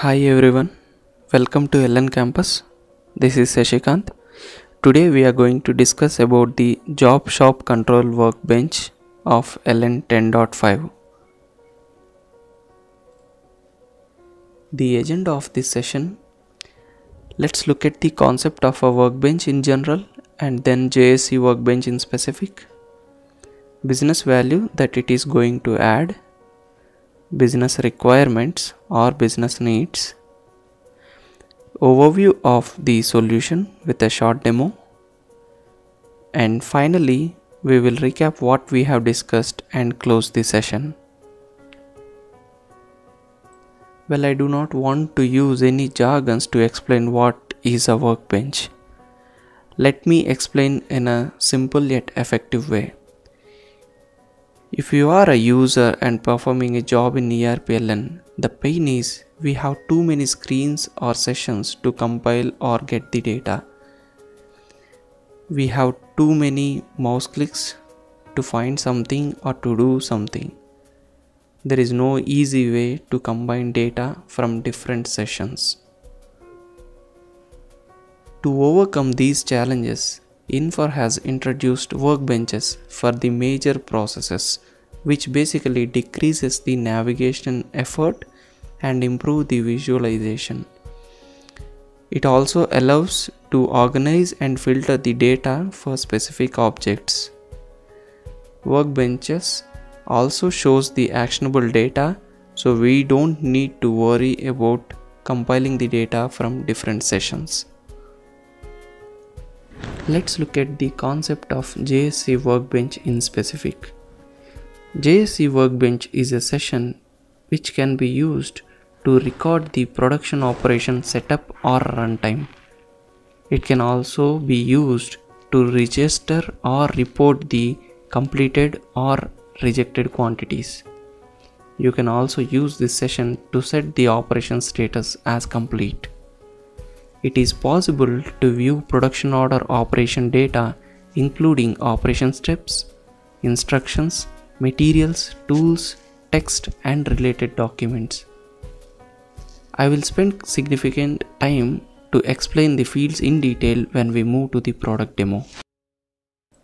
Hi everyone, welcome to LN Campus. This is Sasikanth. Today we are going to discuss about the job shop control workbench of LN 10.5. The agenda of this session, let's look at the concept of a workbench in general and then JSC workbench in specific, business value that it is going to add, business requirements or business needs, overview of the solution with a short demo, and finally we will recap what we have discussed and close the session. Well, I do not want to use any jargons to explain what is a workbench. Let me explain in a simple yet effective way. If you are a user and performing a job in ERP LN, the pain is we have too many screens or sessions to compile or get the data. We have too many mouse clicks to find something or to do something. There is no easy way to combine data from different sessions. To overcome these challenges, Infor has introduced workbenches for the major processes, which basically decreases the navigation effort and improve the visualization. It also allows to organize and filter the data for specific objects. Workbenches also shows the actionable data, so we don't need to worry about compiling the data from different sessions. Let's look at the concept of JSC workbench in specific. JSC workbench is a session which can be used to record the production operation setup or runtime. It can also be used to register or report the completed or rejected quantities. You can also use this session to set the operation status as complete. It is possible to view production order operation data including operation steps, instructions, materials, tools, text and related documents. I will spend significant time to explain the fields in detail when we move to the product demo.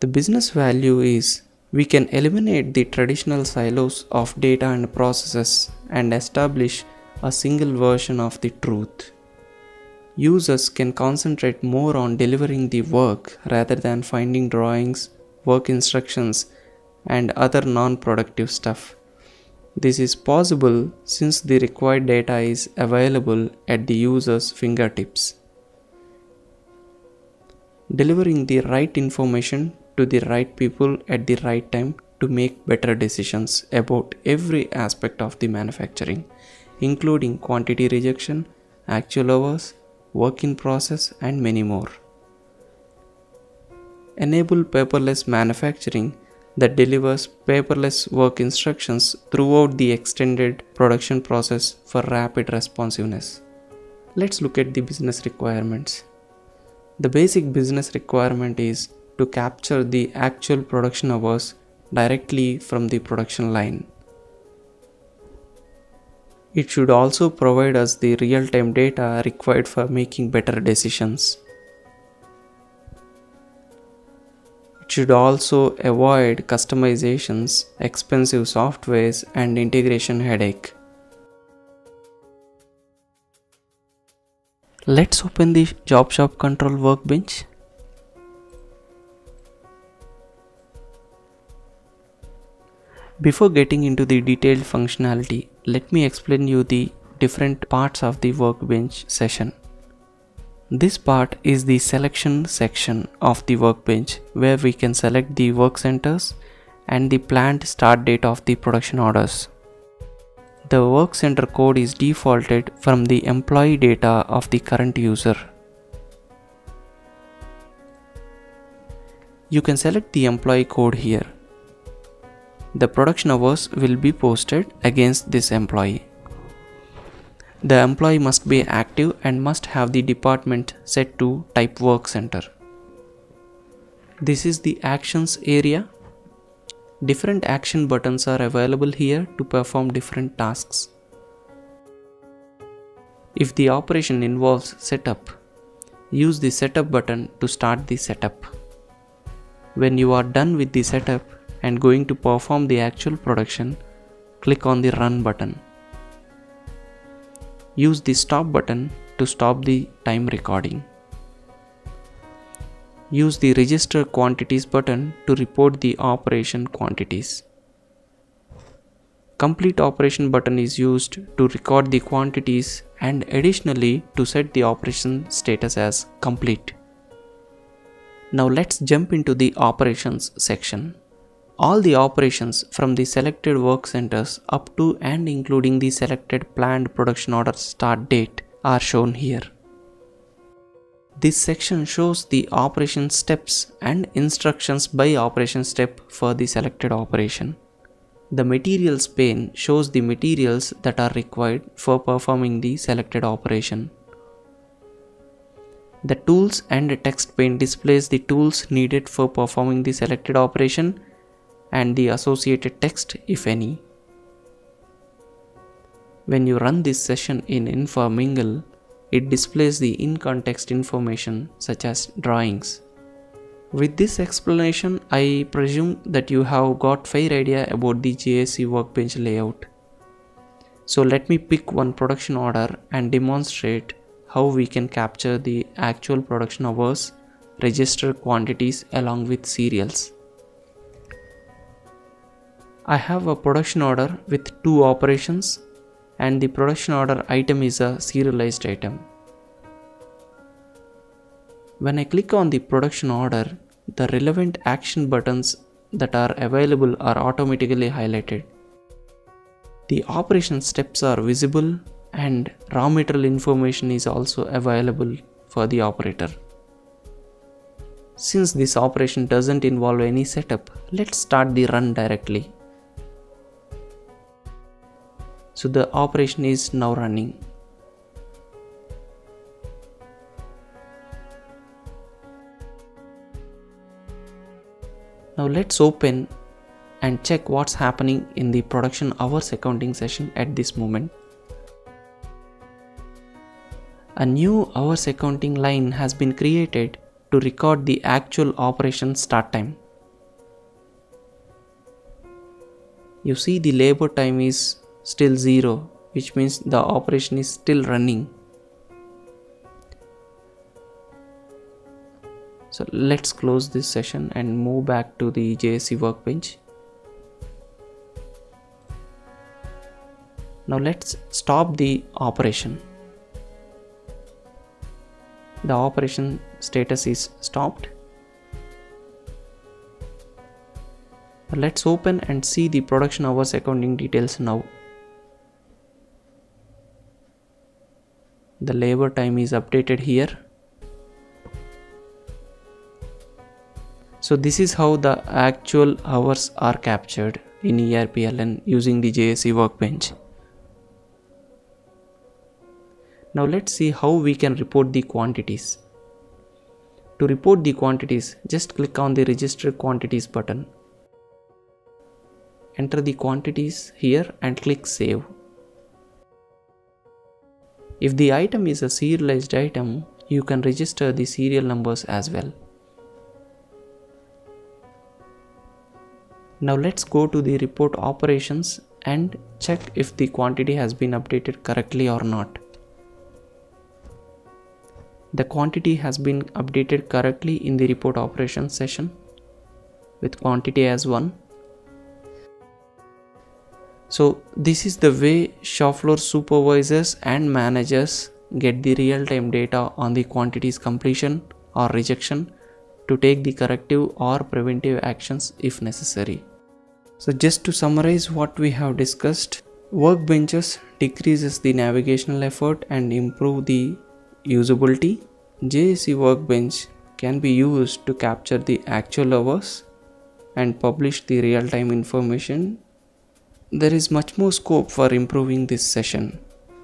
The business value is we can eliminate the traditional silos of data and processes and establish a single version of the truth. Users can concentrate more on delivering the work rather than finding drawings, work instructions, and other non-productive stuff. This is possible since the required data is available at the user's fingertips. Delivering the right information to the right people at the right time to make better decisions about every aspect of the manufacturing, including quantity rejection, actual hours, work in process and many more. Enable paperless manufacturing that delivers paperless work instructions throughout the extended production process for rapid responsiveness. Let's look at the business requirements. The basic business requirement is to capture the actual production hours directly from the production line. It should also provide us the real-time data required for making better decisions. It should also avoid customizations, expensive softwares, and integration headache. Let's open the job shop control workbench. Before getting into the detailed functionality, let me explain you the different parts of the workbench session. This part is the selection section of the workbench where we can select the work centers and the planned start date of the production orders. The work center code is defaulted from the employee data of the current user. You can select the employee code here. The production hours will be posted against this employee. The employee must be active and must have the department set to type work center. This is the actions area. Different action buttons are available here to perform different tasks. If the operation involves setup, use the setup button to start the setup. When you are done with the setup and going to perform the actual production, click on the run button. Use the stop button to stop the time recording. Use the register quantities button to report the operation quantities. Complete operation button is used to record the quantities and additionally to set the operation status as complete. Now let's jump into the operations section. All the operations from the selected work centers up to and including the selected planned production order start date are shown here. This section shows the operation steps and instructions by operation step for the selected operation. The materials pane shows the materials that are required for performing the selected operation. The tools and text pane displays the tools needed for performing the selected operation and the associated text, if any. When you run this session in Infor Mingle, it displays the in-context information such as drawings. With this explanation, I presume that you have got a fair idea about the JSC workbench layout. So let me pick one production order and demonstrate how we can capture the actual production hours, register quantities along with serials. I have a production order with two operations and the production order item is a serialized item. When I click on the production order, the relevant action buttons that are available are automatically highlighted. The operation steps are visible and raw material information is also available for the operator. Since this operation doesn't involve any setup, let's start the run directly. So the operation is now running. Now let's open and check what's happening in the production hours accounting session at this moment. A new hours accounting line has been created to record the actual operation start time. You see the labor time is still 0, which means the operation is still running. So let's close this session and move back to the JSC workbench. Now let's stop the operation. The operation status is stopped. Let's open and see the production hours accounting details now. The labor time is updated here. So this is how the actual hours are captured in ERP LN using the JSC workbench. Now let's see how we can report the quantities. To report the quantities, just click on the register quantities button. Enter the quantities here and click save. If the item is a serialized item, you can register the serial numbers as well. Now let's go to the report operations and check if the quantity has been updated correctly or not. The quantity has been updated correctly in the report operations session with quantity as 1. So this is the way shop floor supervisors and managers get the real-time data on the quantities completion or rejection to take the corrective or preventive actions if necessary. So just to summarize what we have discussed, workbenches decreases the navigational effort and improve the usability. JSC workbench can be used to capture the actual hours and publish the real-time information. There is much more scope for improving this session.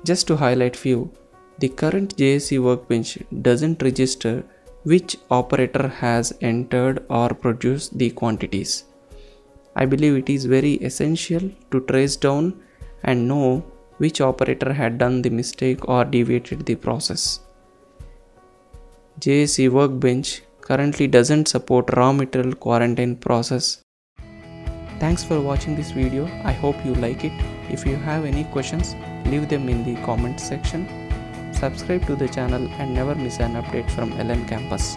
Just to highlight few, the current JSC workbench doesn't register which operator has entered or produced the quantities. I believe it is very essential to trace down and know which operator had done the mistake or deviated the process. JSC Workbench currently doesn't support raw material quarantine process. Thanks for watching this video. I hope you like it. If you have any questions, leave them in the comment section. Subscribe to the channel and never miss an update from LN Campus.